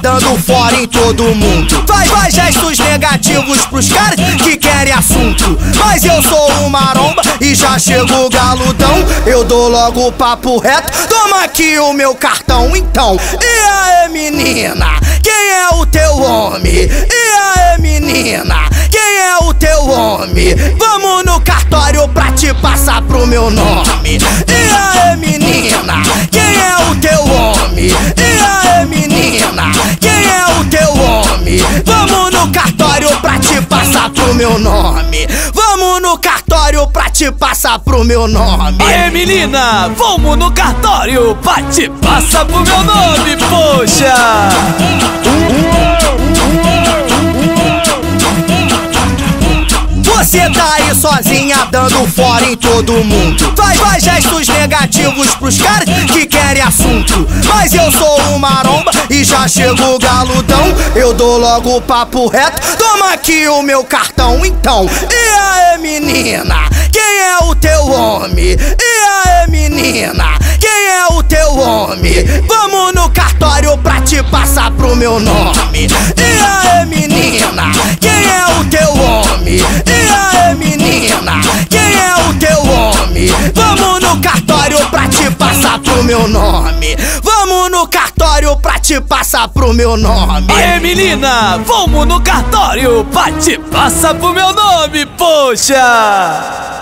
dando fora em todo mundo. Faz gestos negativos pros caras que querem assunto. Mas eu sou o Maromba e já chego galudão. Eu dou logo o papo reto, toma aqui o meu cartão então. E aí menina, quem é o teu homem? E aí menina, quem é o teu homem? Vamos no cartório pra te passar pro meu nome. E aí menina, quem é o teu homem? E aí menina, quem é o teu homem? Vamos no cartório pra te passar pro meu nome. Vamos no cartório pra te passar pro meu nome. Aê menina, vamos no cartório pra te passar pro meu nome, poxa. Você tá aí sozinha dando fora em todo mundo. Faz gestos negativos pros caras que querem assunto. Mas eu sou o Maromba e já chego galudão. Eu dou logo o papo reto, toma aqui o meu cartão então. E aí menina, quem é o teu homem? E aí menina, quem é o teu homem? Vamos no cartório pra te passar pro meu nome. E aí menina, quem é o teu homem? E aí menina, quem é o teu homem? Vamos no cartório pra te passar pro meu nome. Vamos no cartório pra te passar pro meu nome. Aê menina, vamos no cartório pra te passar pro meu nome, poxa.